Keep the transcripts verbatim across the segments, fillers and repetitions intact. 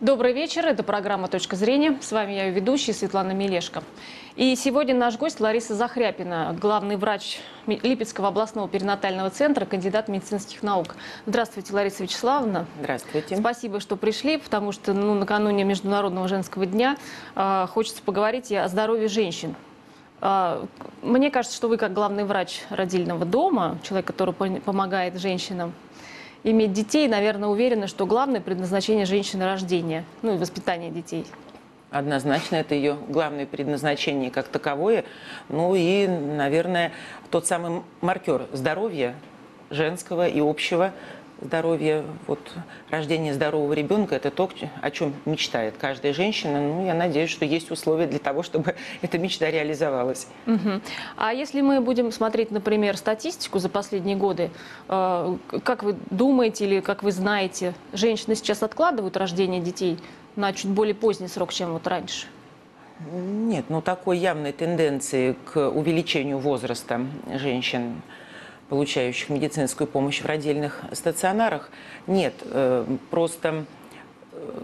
Добрый вечер. Это программа «Точка зрения». С вами я, ее ведущая, Светлана Мелешко. И сегодня наш гость Лариса Захряпина, главный врач Липецкого областного перинатального центра, кандидат медицинских наук. Здравствуйте, Лариса Вячеславовна. Здравствуйте. Спасибо, что пришли, потому что ну, накануне Международного женского дня э, хочется поговорить и о здоровье женщин. Э, мне кажется, что вы, как главный врач родильного дома, человек, который помогает женщинам иметь детей, наверное, уверены, что главное предназначение женщины — рождения, ну и воспитание детей. Однозначно, это ее главное предназначение как таковое. Ну и, наверное, тот самый маркер здоровья женского и общего здоровья. Вот рождение здорового ребенка — это то, о чем мечтает каждая женщина. Ну, я надеюсь, что есть условия для того, чтобы эта мечта реализовалась. Угу. А если мы будем смотреть, например, статистику за последние годы, э, как вы думаете или как вы знаете, женщины сейчас откладывают рождение детей на чуть более поздний срок, чем вот раньше? Нет, ну такой явной тенденции к увеличению возраста женщин, получающих медицинскую помощь в родильных стационарах, нет. Просто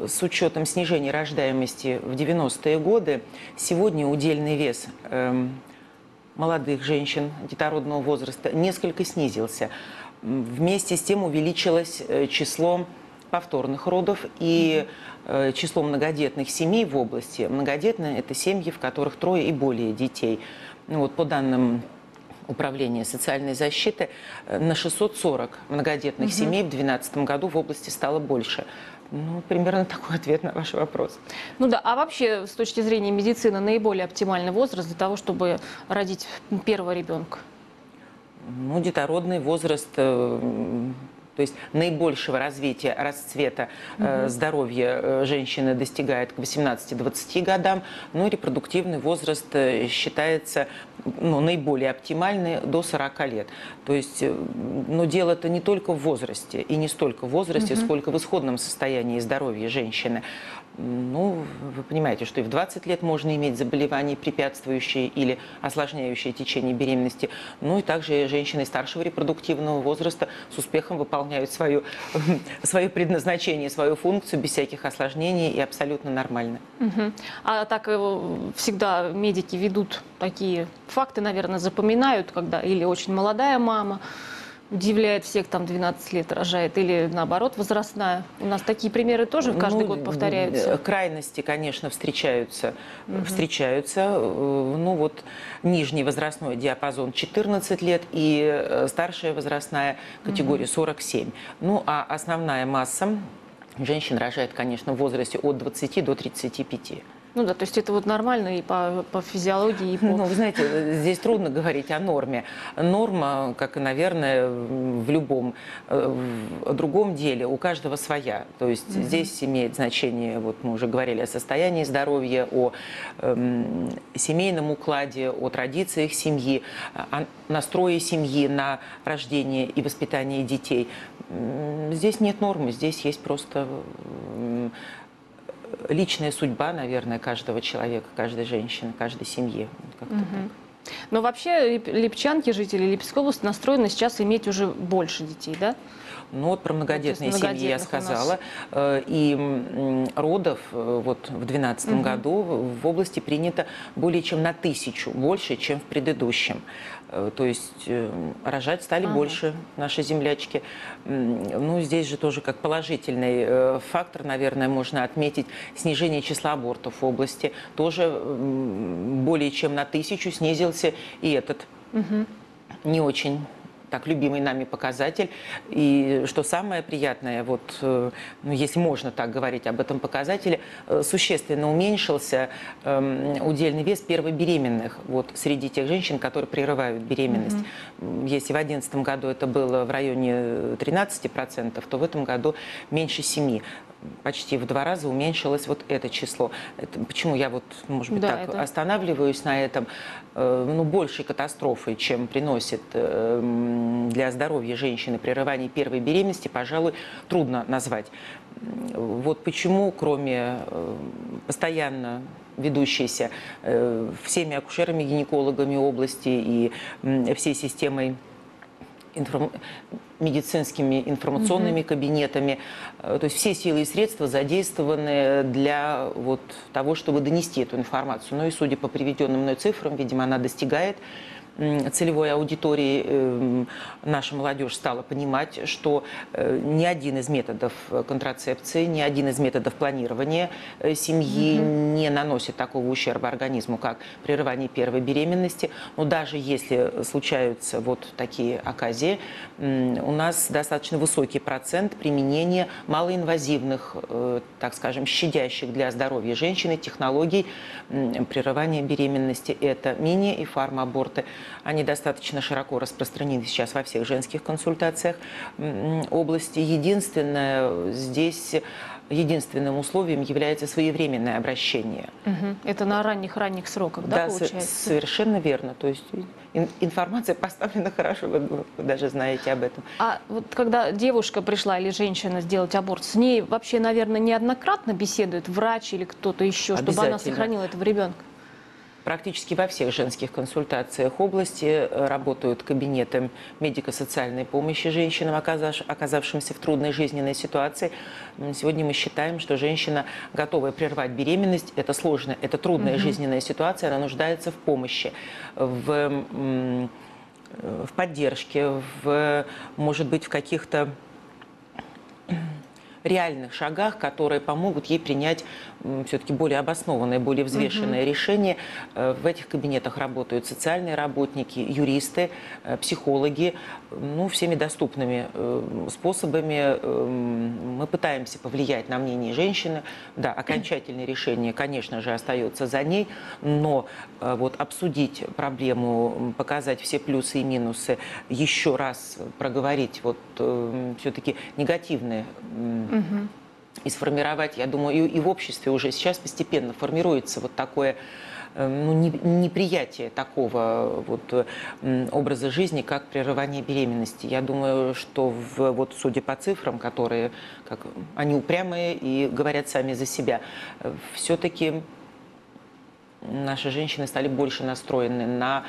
с учетом снижения рождаемости в девяностые годы сегодня удельный вес молодых женщин детородного возраста несколько снизился. Вместе с тем увеличилось число повторных родов и число многодетных семей в области. Многодетные – это семьи, в которых трое и более детей. Ну, вот по данным Управление социальной защиты на шестьсот сорок многодетных угу. семей в две тысячи двенадцатом году в области стало больше. Ну, примерно такой ответ на ваш вопрос. Ну да, а вообще, с точки зрения медицины, наиболее оптимальный возраст для того, чтобы родить первого ребенка? Ну, детородный возраст, то есть наибольшего развития, расцвета угу. здоровья женщины достигает к восемнадцати-двадцати годам, но репродуктивный возраст считается, ну, наиболее оптимальные до сорока лет. То есть, но дело-то не только в возрасте, и не столько в возрасте, угу. сколько в исходном состоянии здоровья женщины. Ну, вы понимаете, что и в двадцать лет можно иметь заболевания, препятствующие или осложняющие течение беременности. Ну и также женщины старшего репродуктивного возраста с успехом выполняют свое, свое предназначение, свою функцию без всяких осложнений и абсолютно нормально. Угу. А так всегда медики ведут такие факты, наверное, запоминают, когда или очень молодая мама удивляет всех, там двенадцать лет рожает, или наоборот возрастная. У нас такие примеры тоже каждый ну, год повторяются. Крайности, конечно, встречаются. Угу. Встречаются. Ну вот нижний возрастной диапазон четырнадцать лет и старшая возрастная категория угу. сорок семь. Ну а основная масса женщин рожает, конечно, в возрасте от двадцати до тридцати пяти. Ну да, то есть это вот нормально и по, по физиологии, и по... Ну, вы знаете, здесь трудно говорить о норме. Норма, как и, наверное, в любом в другом деле, у каждого своя. То есть mm-hmm. здесь имеет значение, вот мы уже говорили о состоянии здоровья, о э, семейном укладе, о традициях семьи, о настрое семьи на рождение и воспитание детей. Здесь нет нормы, здесь есть просто... личная судьба, наверное, каждого человека, каждой женщины, каждой семьи. Как-то угу. так. Но вообще липчанки, жители Липецкой области, настроены сейчас иметь уже больше детей, да? Ну вот про многодетные вот, семьи я сказала. И родов вот, в две тысячи двенадцатом угу. году в области принято более чем на тысячу, больше, чем в предыдущем. То есть рожать стали ага. больше наши землячки. Ну, здесь же тоже как положительный фактор, наверное, можно отметить снижение числа абортов в области. Тоже более чем на тысячу снизился и этот угу. не очень так любимый нами показатель. И что самое приятное, вот, ну, если можно так говорить об этом показателе, существенно уменьшился э, удельный вес первобеременных вот, среди тех женщин, которые прерывают беременность. Mm-hmm. Если в две тысячи одиннадцатом году это было в районе тринадцати процентов, то в этом году меньше семи процентов. Почти в два раза уменьшилось вот это число. Это, почему я вот, может быть, да, так это... останавливаюсь на этом? Э, ну, большей катастрофой, чем приносит э, для здоровья женщины прерывание первой беременности, пожалуй, трудно назвать. Вот почему, кроме э, постоянно ведущейся э, всеми акушерами-гинекологами области и э, всей системой информ... медицинскими информационными угу. кабинетами. То есть все силы и средства задействованы для вот того, чтобы донести эту информацию. Ну и судя по приведенным мной цифрам, видимо, она достигает целевой аудитории. Наша молодежь стала понимать, что ни один из методов контрацепции, ни один из методов планирования семьи Mm-hmm. не наносит такого ущерба организму, как прерывание первой беременности. Но даже если случаются вот такие оказии, у нас достаточно высокий процент применения малоинвазивных, так скажем, щадящих для здоровья женщины технологий прерывания беременности. Это мини- и фармоаборты. Они достаточно широко распространены сейчас во всех женских консультациях области. Единственное здесь, единственным условием является своевременное обращение. Угу. Это на ранних-ранних сроках, да, да, получается? Совершенно верно. То есть информация поставлена хорошо, вы даже знаете об этом. А вот когда девушка пришла или женщина сделать аборт, с ней вообще, наверное, неоднократно беседует врач или кто-то еще, чтобы она сохранила этого ребенка? Практически во всех женских консультациях области работают кабинеты медико-социальной помощи женщинам, оказавшимся в трудной жизненной ситуации. Сегодня мы считаем, что женщина, готовая прервать беременность, это сложная, это трудная [S2] Mm-hmm. [S1] Жизненная ситуация, она нуждается в помощи, в, в поддержке, в, может быть, в каких-то реальных шагах, которые помогут ей принять все-таки более обоснованное, более взвешенное угу. решение. В этих кабинетах работают социальные работники, юристы, психологи. Ну, всеми доступными способами мы пытаемся повлиять на мнение женщины. Да, окончательное решение, конечно же, остается за ней, но вот обсудить проблему, показать все плюсы и минусы, еще раз проговорить вот все-таки негативные Угу. и сформировать, я думаю, и, и в обществе уже сейчас постепенно формируется вот такое ну, не, неприятие такого вот образа жизни, как прерывание беременности. Я думаю, что в, вот судя по цифрам, которые как, они упрямые и говорят сами за себя, все-таки наши женщины стали больше настроены на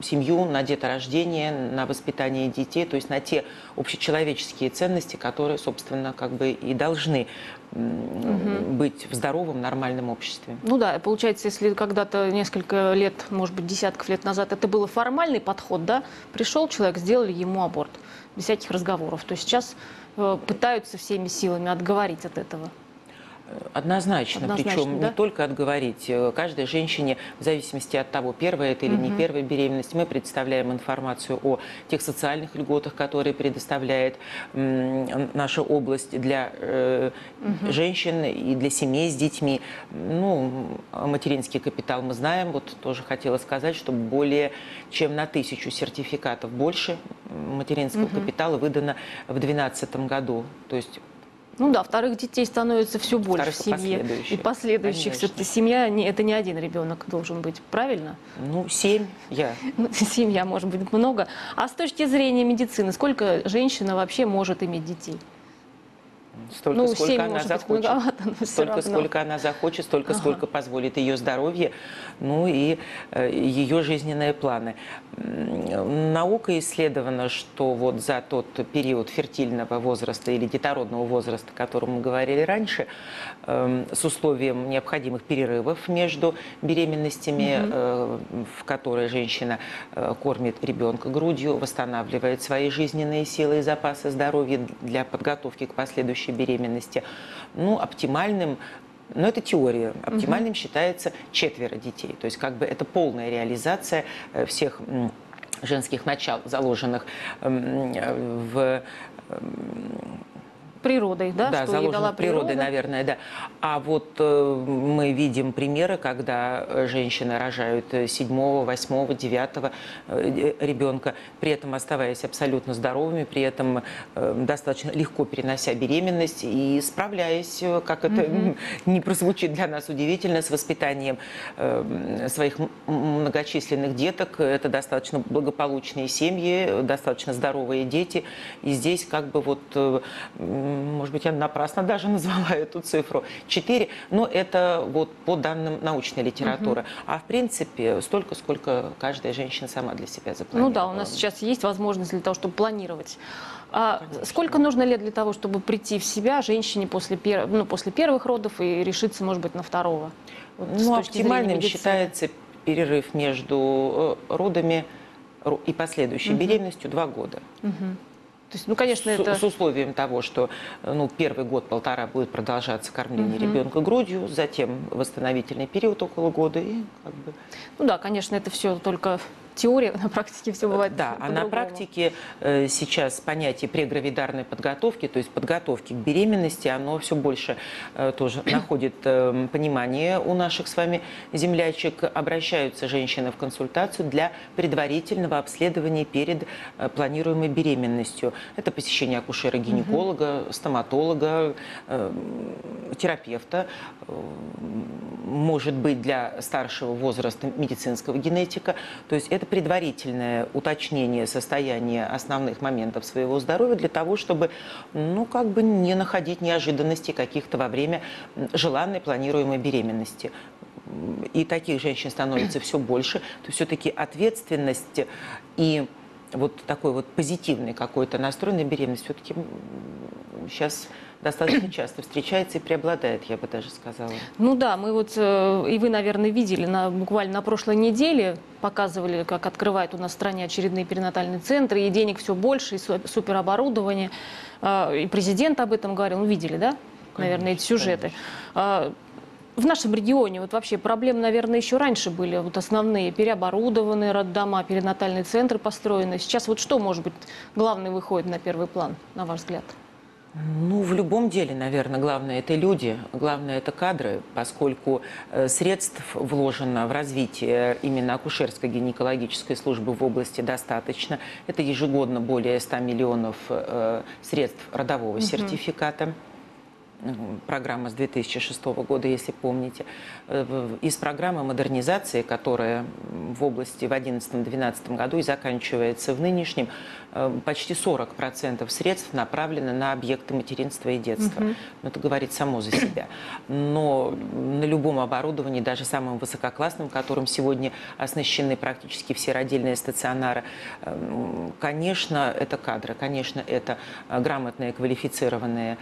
семью, на деторождение, на воспитание детей, то есть на те общечеловеческие ценности, которые, собственно, как бы и должны Угу. быть в здоровом, нормальном обществе. Ну да, получается, если когда-то несколько лет, может быть, десятков лет назад это был формальный подход, да, пришел человек, сделали ему аборт, без всяких разговоров, то сейчас пытаются всеми силами отговорить от этого. Однозначно, Однозначно, причем да? не только отговорить. Каждой женщине, в зависимости от того, первая это или угу. не первая беременность, мы предоставляем информацию о тех социальных льготах, которые предоставляет м, наша область для э, угу. женщин и для семей с детьми. Ну, материнский капитал мы знаем, вот тоже хотела сказать, что более чем на тысячу сертификатов больше материнского угу. капитала выдано в две тысячи двенадцатом году. То есть Ну да, вторых детей становится все больше в семье. Последующих. И последующих. Все-таки семья, это не один ребенок должен быть, правильно? Ну, семья. Семья, может быть, много. А с точки зрения медицины, сколько женщина вообще может иметь детей? Столько, ну, сколько она захочет. Столько, сколько она захочет, столько, ага. сколько позволит ее здоровье, ну и э, ее жизненные планы. Наука исследована, что вот за тот период фертильного возраста или детородного возраста, о котором мы говорили раньше, э, с условием необходимых перерывов между беременностями, угу. э, в которой женщина э, кормит ребенка грудью, восстанавливает свои жизненные силы и запасы здоровья для подготовки к последующей беременности. Ну, оптимальным, но ну, это теория, оптимальным [S2] Угу. [S1] Считается четверо детей. То есть как бы это полная реализация всех женских начал, заложенных в... природой, да? Да, заложена природой, наверное, да. А вот э, мы видим примеры, когда женщины рожают седьмого, восьмого, девятого э, ребенка, при этом оставаясь абсолютно здоровыми, при этом э, достаточно легко перенося беременность и справляясь, как это Mm-hmm. не прозвучит для нас удивительно, с воспитанием э, своих многочисленных деток. Это достаточно благополучные семьи, достаточно здоровые дети. И здесь как бы вот... Э, может быть, я напрасно даже назвала эту цифру, четыре, но это вот по данным научной литературы. Угу. А в принципе столько, сколько каждая женщина сама для себя запланировала. Ну да, у нас сейчас есть возможность для того, чтобы планировать. А сколько нужно лет для того, чтобы прийти в себя женщине после, пер... ну, после первых родов и решиться, может быть, на второго? Вот, ну, оптимальным считается перерыв между родами и последующей угу. беременностью два года. Угу. То есть, ну, конечно, с, это... с условием того, что ну, первый год-полтора будет продолжаться кормление угу. ребенка грудью, затем восстановительный период около года. И как бы... Ну да, конечно, это все только теория, на практике все бывает да, по-другому. А на практике э, сейчас понятие прегравидарной подготовки, то есть подготовки к беременности, оно все больше э, тоже находит э, понимание у наших с вами землячек. Обращаются женщины в консультацию для предварительного обследования перед э, планируемой беременностью. Это посещение акушера-гинеколога, угу. стоматолога, э, терапевта, э, может быть, для старшего возраста медицинского генетика. То есть это Это предварительное уточнение состояния основных моментов своего здоровья для того, чтобы, ну, как бы не находить неожиданностей каких-то во время желанной планируемой беременности. И таких женщин становится все больше. То есть все-таки ответственность и вот такой вот позитивный какой-то настрой на беременность все-таки сейчас... достаточно часто встречается и преобладает, я бы даже сказала. Ну да, мы вот, э, и вы, наверное, видели, на, буквально на прошлой неделе показывали, как открывают у нас в стране очередные перинатальные центры, и денег все больше, и супероборудование, э, и президент об этом говорил, ну видели, да, конечно, наверное, эти сюжеты. Конечно. В нашем регионе вот вообще проблемы, наверное, еще раньше были. Вот основные переоборудованные роддома, перинатальные центры построены. Сейчас вот что, может быть, главное выходит на первый план, на ваш взгляд? Ну, в любом деле, наверное, главное – это люди, главное – это кадры, поскольку средств вложено в развитие именно акушерско-гинекологической службы в области достаточно. Это ежегодно более ста миллионов э, средств родового угу. сертификата. Программа с две тысячи шестого года, если помните, из программы модернизации, которая в области в две тысячи одиннадцатом — две тысячи двенадцатом году и заканчивается в нынешнем, почти сорок процентов средств направлено на объекты материнства и детства. Угу. Это говорит само за себя. Но на любом оборудовании, даже самым высококлассным, которым сегодня оснащены практически все родильные стационары, конечно, это кадры, конечно, это грамотные, квалифицированные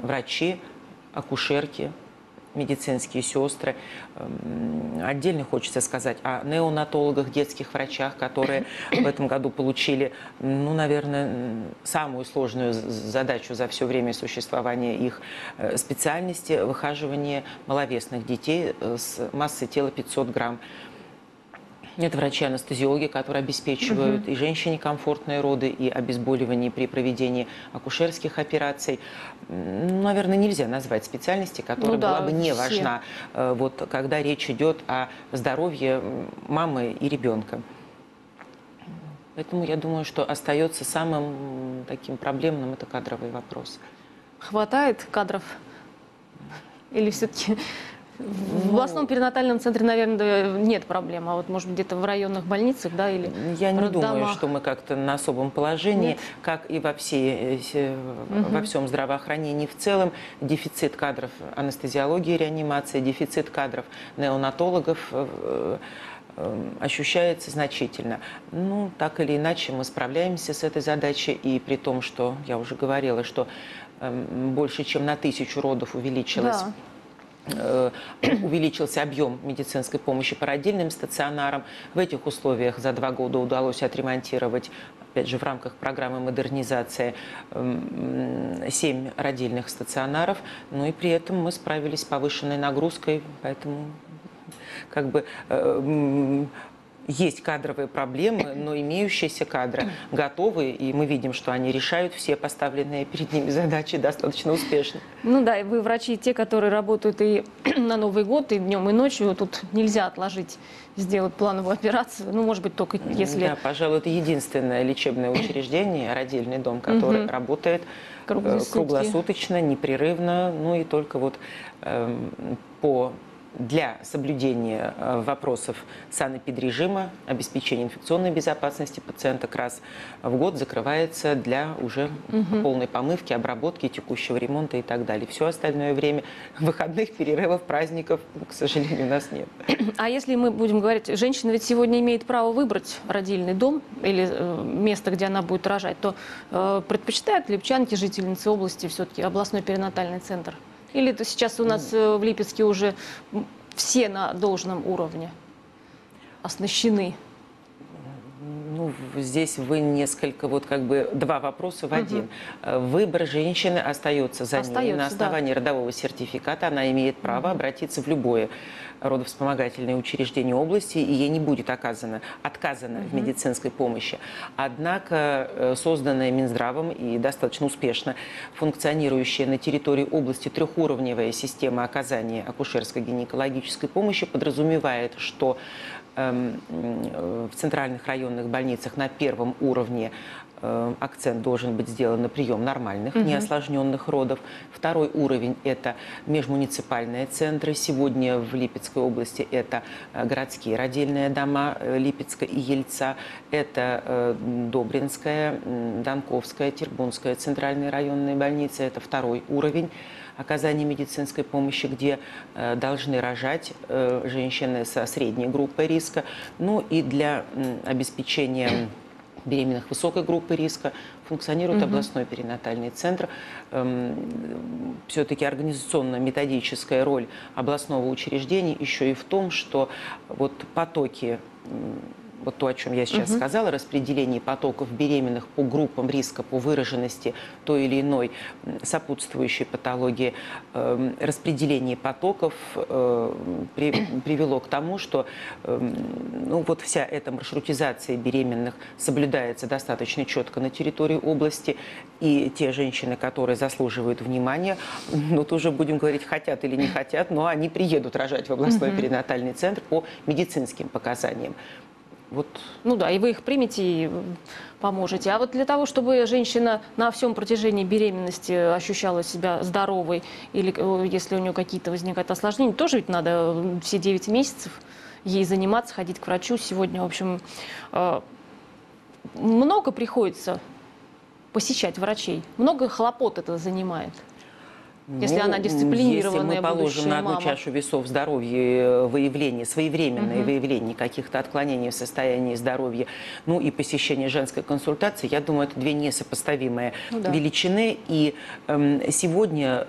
врачи, акушерки, медицинские сестры. Отдельно хочется сказать о неонатологах, детских врачах, которые в этом году получили, ну, наверное, самую сложную задачу за все время существования их специальности – выхаживание маловесных детей с массой тела пятьсот грамм. Это врачи-анестезиологи, которые обеспечивают угу. и женщине комфортные роды, и обезболивание при проведении акушерских операций. Ну, наверное, нельзя назвать специальности, которая ну, да, была бы не все. важна, вот, когда речь идет о здоровье мамы и ребенка. Поэтому я думаю, что остается самым таким проблемным – это кадровый вопрос. Хватает кадров? Или все-таки... В областном перинатальном центре, наверное, нет проблем, а вот, может быть, где-то в районных больницах, да, или я не роддомах. Думаю, что мы как-то на особом положении, нет. как и во, всей, угу. во всем здравоохранении в целом, дефицит кадров анестезиологии, реанимации, дефицит кадров неонатологов ощущается значительно. Ну, так или иначе, мы справляемся с этой задачей, и при том, что я уже говорила, что больше чем на тысячу родов увеличилось. Да. увеличился объем медицинской помощи по родильным стационарам. В этих условиях за два года удалось отремонтировать, опять же, в рамках программы модернизации семь родильных стационаров. Ну и при этом мы справились с повышенной нагрузкой, поэтому как бы... Есть кадровые проблемы, но имеющиеся кадры готовы, и мы видим, что они решают все поставленные перед ними задачи достаточно успешно. Ну да, и вы врачи, те, которые работают и на Новый год, и днем, и ночью, тут нельзя отложить, сделать плановую операцию, ну, может быть, только если... Да, пожалуй, это единственное лечебное учреждение, родильный дом, который угу. работает круглосуточно, непрерывно, ну и только вот э, по для соблюдения вопросов санэпидрежима, обеспечения инфекционной безопасности пациента как раз в год закрывается для уже угу. полной помывки, обработки, текущего ремонта и так далее. Все остальное время выходных, перерывов, праздников, к сожалению, у нас нет. А если мы будем говорить, женщина ведь сегодня имеет право выбрать родильный дом или место, где она будет рожать, то предпочитают липчанки, жительницы области, все-таки областной перинатальный центр? Или это сейчас у нас в Липецке уже все на должном уровне оснащены? Ну, здесь вы несколько, вот как бы два вопроса в один. Угу. Выбор женщины остается за остается, ней. На основании да. родового сертификата она имеет право угу. обратиться в любое родовспомогательное учреждение области, и ей не будет оказано, отказано угу. в медицинской помощи. Однако созданная Минздравом и достаточно успешно функционирующая на территории области трехуровневая система оказания акушерско-гинекологической помощи подразумевает, что в центральных районных больницах на первом уровне акцент должен быть сделан на прием нормальных, угу. неосложненных родов. Второй уровень – это межмуниципальные центры. Сегодня в Липецкой области это городские родильные дома Липецка и Ельца. Это Добринская, Данковская, Тербунская центральные районные больницы. Это второй уровень оказания медицинской помощи, где должны рожать женщины со средней группой риска. Ну и для обеспечения беременных высокой группы риска функционирует угу. областной перинатальный центр. Все-таки организационно-методическая роль областного учреждения еще и в том, что вот потоки, вот то, о чем я сейчас угу. сказала, распределение потоков беременных по группам риска, по выраженности той или иной сопутствующей патологии, э, распределение потоков э, при, привело к тому, что э, ну, вот вся эта маршрутизация беременных соблюдается достаточно четко на территории области. И те женщины, которые заслуживают внимания, ну, тоже будем говорить, хотят или не хотят, но они приедут рожать в областной угу. перинатальный центр по медицинским показаниям. Вот. Ну да, и вы их примете и поможете. А вот для того, чтобы женщина на всем протяжении беременности ощущала себя здоровой, или если у нее какие-то возникают осложнения, тоже ведь надо все девять месяцев ей заниматься, ходить к врачу. Сегодня, в общем, много приходится посещать врачей, много хлопот это занимает. Если ну, она дисциплинированная, если мы положим на одну мама. чашу весов здоровье, выявление, своевременное угу. выявление каких-то отклонений в состоянии здоровья, ну и посещение женской консультации, я думаю, это две несопоставимые ну, да. величины. И эм, сегодня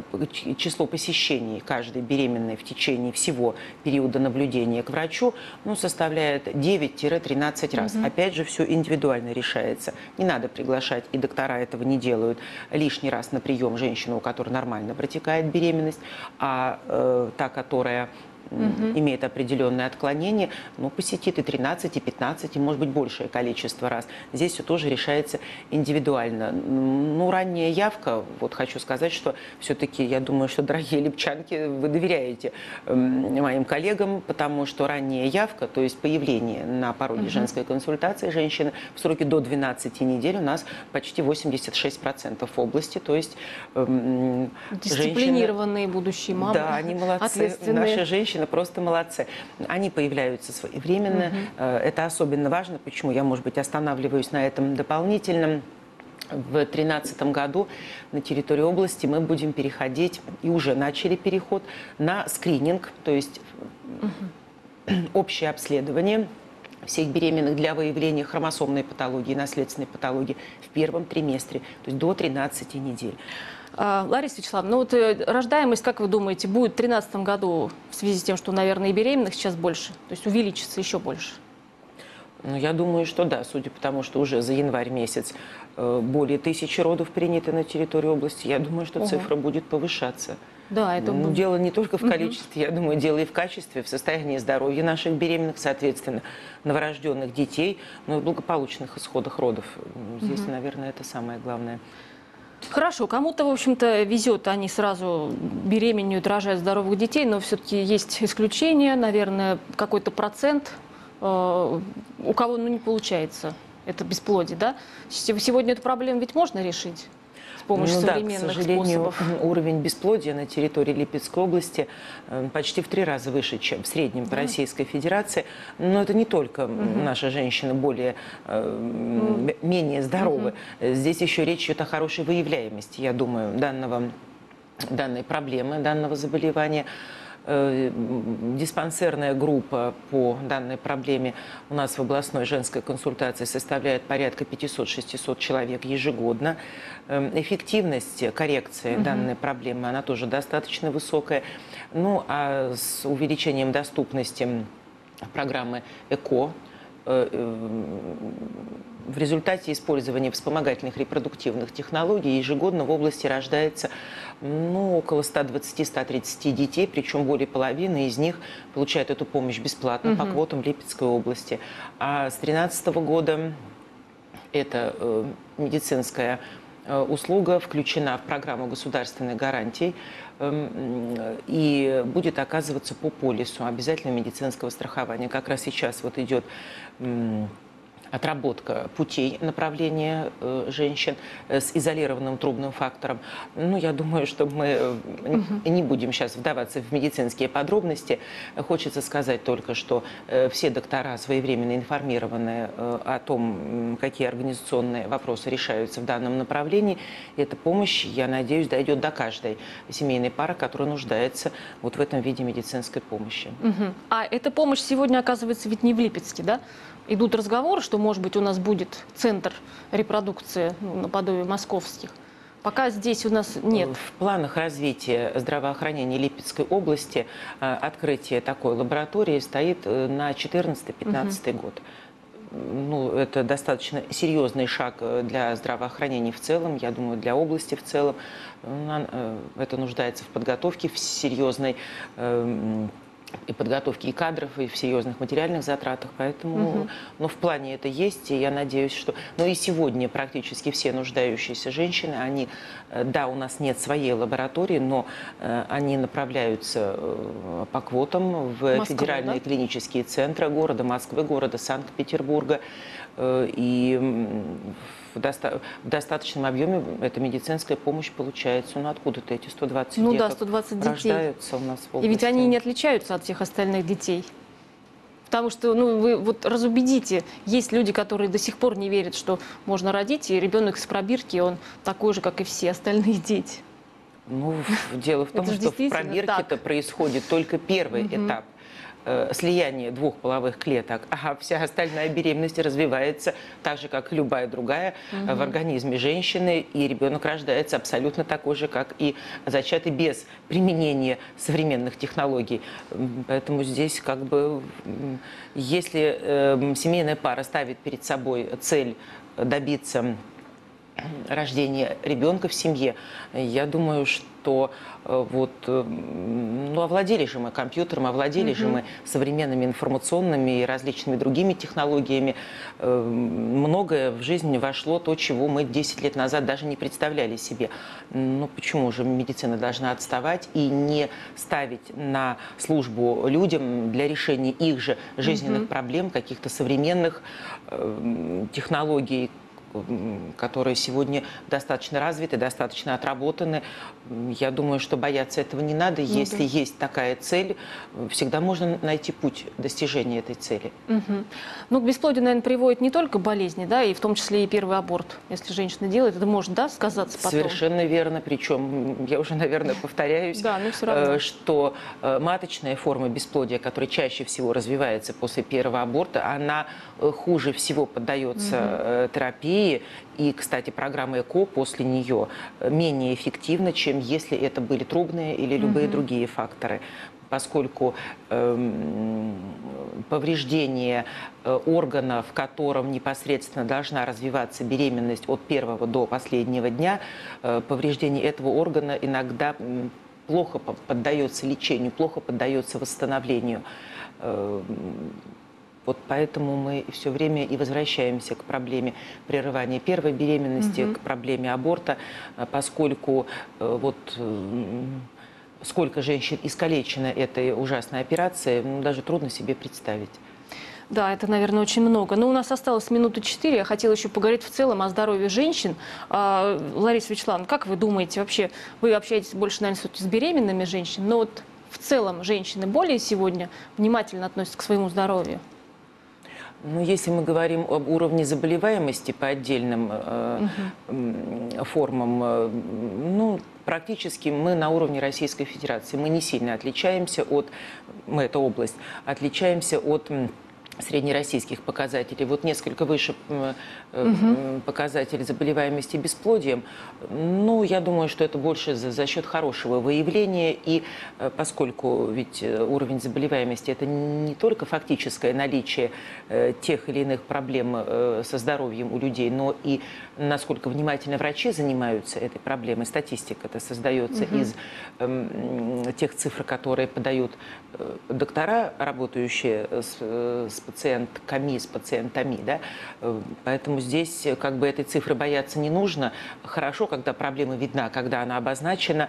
число посещений каждой беременной в течение всего периода наблюдения к врачу ну, составляет девять-тринадцать раз. Угу. Опять же, все индивидуально решается. Не надо приглашать, и доктора этого не делают, лишний раз на прием женщину, у которой нормально протекает протекает беременность, а э, та, которая угу. имеет определенное отклонение, ну, посетит и тринадцать, и пятнадцать, и, может быть, большее количество раз. Здесь все тоже решается индивидуально. Ну, ранняя явка, вот хочу сказать, что все-таки, я думаю, что, дорогие липчанки, вы доверяете э, моим коллегам, потому что ранняя явка, то есть появление на пороге угу. женской консультации женщины в сроке до двенадцати недель у нас почти восемьдесят шесть процентов области, то есть э, дисциплинированные женщины, будущие мамы, да, они молодцы, наши женщины просто молодцы. Они появляются своевременно. Угу. Это особенно важно. Почему я, может быть, останавливаюсь на этом дополнительном? В две тысячи тринадцатом году на территории области мы будем переходить, и уже начали переход, на скрининг, то есть угу. общее обследование всех беременных для выявления хромосомной патологии, наследственной патологии в первом триместре, то есть до тринадцати недель. Лариса Вячеславовна, ну вот рождаемость, как вы думаете, будет в две тысячи тринадцатом году в связи с тем, что, наверное, и беременных сейчас больше, то есть увеличится еще больше? Ну, я думаю, что да, судя по тому, что уже за январь месяц более тысячи родов принято на территории области, я думаю, что угу. цифра будет повышаться. Да, это... ну, дело не только в количестве, угу. я думаю, дело и в качестве, в состоянии здоровья наших беременных, соответственно, новорожденных детей, но и в благополучных исходах родов. Здесь, угу. наверное, это самое главное. Хорошо, кому-то, в общем-то, везет, они сразу беременеют, рожают здоровых детей, но все-таки есть исключения, наверное, какой-то процент, э, у кого ну, не получается, это бесплодие, да? Сегодня эту проблему ведь можно решить? помощь ну, современных да, к сожалению, способов? Уровень бесплодия на территории Липецкой области почти в три раза выше, чем в среднем по да. Российской Федерации. Но это не только угу. наши женщины более, э, менее здоровы. Угу. Здесь еще речь идет о хорошей выявляемости, я думаю, данного, данной проблемы, данного заболевания. Диспансерная группа по данной проблеме у нас в областной женской консультации составляет порядка пятисот-шестисот человек ежегодно. Эффективность коррекции угу. данной проблемы, она тоже достаточно высокая. Ну а с увеличением доступности программы ЭКО, в результате использования вспомогательных репродуктивных технологий ежегодно в области рождается ну, около ста двадцати — ста тридцати детей, причем более половины из них получают эту помощь бесплатно угу. по квотам Липецкой области. А с две тысячи тринадцатого года эта э, медицинская э, услуга включена в программу государственных гарантий и будет оказываться по полису обязательного медицинского страхования. Как раз сейчас вот идет отработка путей направления женщин с изолированным трубным фактором. Ну, я думаю, что мы не будем сейчас вдаваться в медицинские подробности. Хочется сказать только, что все доктора своевременно информированы о том, какие организационные вопросы решаются в данном направлении. И эта помощь, я надеюсь, дойдет до каждой семейной пары, которая нуждается вот в этом виде медицинской помощи. А эта помощь сегодня оказывается ведь не в Липецке, да? Идут разговоры, что, может быть, у нас будет центр репродукции ну, наподобие московских. Пока здесь у нас нет. В планах развития здравоохранения Липецкой области открытие такой лаборатории стоит на две тысячи четырнадцатый — две тысячи пятнадцатый угу. год. Ну, это достаточно серьезный шаг для здравоохранения в целом, я думаю, для области в целом. Это нуждается в подготовке, в серьезной и подготовки и кадров, и в серьезных материальных затратах. Поэтому, угу. но в плане это есть, и я надеюсь, что... Ну и сегодня практически все нуждающиеся женщины, они, да, у нас нет своей лаборатории, но они направляются по квотам в Москва, федеральные да? клинические центры города Москвы, города Санкт-Петербурга. И в, доста в достаточном объеме эта медицинская помощь получается. Ну откуда-то эти сто двадцать ну, деток да, сто двадцать рождаются детей. У нас в области. И ведь они не отличаются от всех остальных детей. Потому что, ну, вы вот разубедите, есть люди, которые до сих пор не верят, что можно родить, и ребенок с пробирки, он такой же, как и все остальные дети. Ну, дело в том, что в пробирке-то происходит только первый этап. Слияние двух половых клеток, а вся остальная беременность развивается так же, как и любая другая угу. в организме женщины, и ребенок рождается абсолютно такой же, как и зачатый без применения современных технологий. Поэтому здесь как бы, если э, семейная пара ставит перед собой цель добиться рождения ребенка в семье, я думаю, что вот, ну, овладели же мы компьютером, овладели же мы современными информационными и различными другими технологиями. Многое в жизнь вошло то, чего мы десять лет назад даже не представляли себе. Ну, почему же медицина должна отставать и не ставить на службу людям для решения их же жизненных mm-hmm. проблем, каких-то современных технологий, которые сегодня достаточно развиты, достаточно отработаны. Я думаю, что бояться этого не надо. Ну, если да. есть такая цель, всегда можно найти путь достижения этой цели. Угу. Ну, к бесплодию, наверное, приводит не только болезни, да, и в том числе и первый аборт. Если женщина делает, это может, да, сказаться потом? Совершенно верно. Причем, я уже, наверное, повторяюсь, что маточная форма бесплодия, которая чаще всего развивается после первого аборта, она хуже всего поддается терапии. И, кстати, программа ЭКО после нее менее эффективна, чем если это были трубные или любые mm-hmm. другие факторы, поскольку э, повреждение органа, в котором непосредственно должна развиваться беременность от первого до последнего дня, э, повреждение этого органа иногда плохо поддается лечению, плохо поддается восстановлению. Э, Вот поэтому мы все время и возвращаемся к проблеме прерывания первой беременности, угу. к проблеме аборта, поскольку вот сколько женщин искалечено этой ужасной операцией, ну, даже трудно себе представить. Да, это, наверное, очень много. Но у нас осталось минуты четыре. Я хотела еще поговорить в целом о здоровье женщин. Лариса Вячеславовна, как вы думаете, вообще вы общаетесь больше, наверное, с беременными женщинами, но вот в целом женщины более сегодня внимательно относятся к своему здоровью? Ну, если мы говорим об уровне заболеваемости по отдельным э, угу. формам, э, ну, практически мы на уровне Российской Федерации. Мы не сильно отличаемся от, мы это область, отличаемся от среднероссийских показателей. Вот несколько выше угу. показатель заболеваемости бесплодием. Но я думаю, что это больше за, за счет хорошего выявления. И поскольку ведь уровень заболеваемости – это не только фактическое наличие тех или иных проблем со здоровьем у людей, но и насколько внимательно врачи занимаются этой проблемой. Статистика это создается угу. из тех цифр, которые подают доктора, работающие с, с пациентками, с пациентами, да? Поэтому здесь как бы этой цифры бояться не нужно. Хорошо, когда проблема видна, когда она обозначена,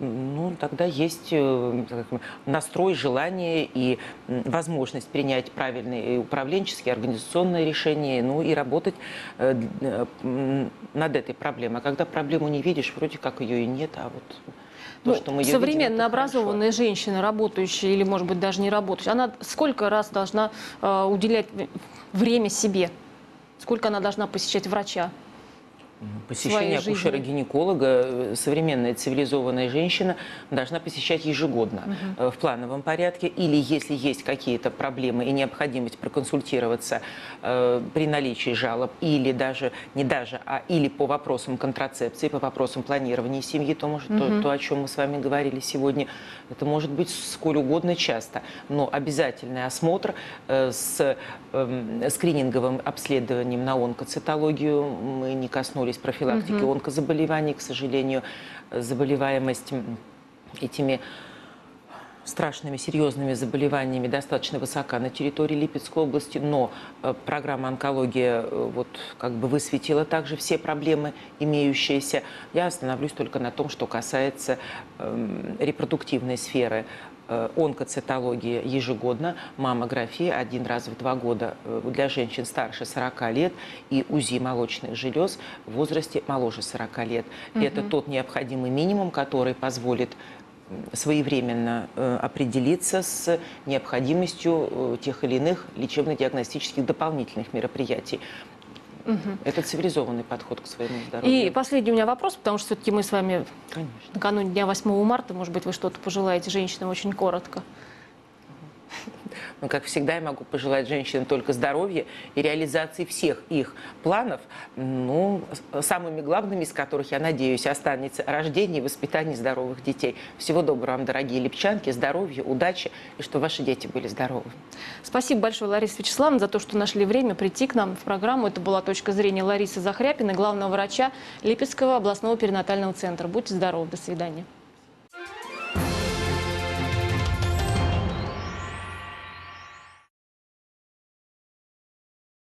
ну, тогда есть настрой, желание и возможность принять правильные управленческие, организационные решения, ну и работать над этой проблемой. А когда проблему не видишь, вроде как ее и нет, а вот... То, ну, что мы современно видим, образованная хорошо. Женщина, работающая или, может быть, даже не работающая, она сколько раз должна э, уделять время себе? Сколько она должна посещать врача? Посещение акушера-гинеколога современная цивилизованная женщина должна посещать ежегодно угу. в плановом порядке. Или если есть какие-то проблемы и необходимость проконсультироваться э, при наличии жалоб, или даже, не даже, а или по вопросам контрацепции, по вопросам планирования семьи, то, может, угу. то, то, о чем мы с вами говорили сегодня, это может быть сколь угодно часто. Но обязательный осмотр э, с э, скрининговым обследованием на онкоцитологию мы не коснулись. Профилактики угу. онкозаболеваний, к сожалению, заболеваемость этими страшными, серьезными заболеваниями достаточно высока на территории Липецкой области, но программа «Онкология» вот, как бы высветила также все проблемы имеющиеся. Я остановлюсь только на том, что касается э, репродуктивной сферы. Онкоцитология ежегодно, маммография один раз в два года для женщин старше сорока лет и УЗИ молочных желез в возрасте моложе сорока лет. Угу. Это тот необходимый минимум, который позволит своевременно определиться с необходимостью тех или иных лечебно-диагностических дополнительных мероприятий. Угу. Это цивилизованный подход к своему здоровью. И последний у меня вопрос, потому что все-таки мы с вами Конечно. накануне дня восьмого марта, может быть, вы что-то пожелаете женщинам очень коротко. Ну, как всегда, я могу пожелать женщинам только здоровья и реализации всех их планов, ну, самыми главными из которых, я надеюсь, останется рождение и воспитание здоровых детей. Всего доброго вам, дорогие липчанки, здоровья, удачи, и чтобы ваши дети были здоровы. Спасибо большое, Лариса Вячеславовна, за то, что нашли время прийти к нам в программу. Это была «Точка зрения» Ларисы Захряпиной, главного врача Липецкого областного перинатального центра. Будьте здоровы, до свидания.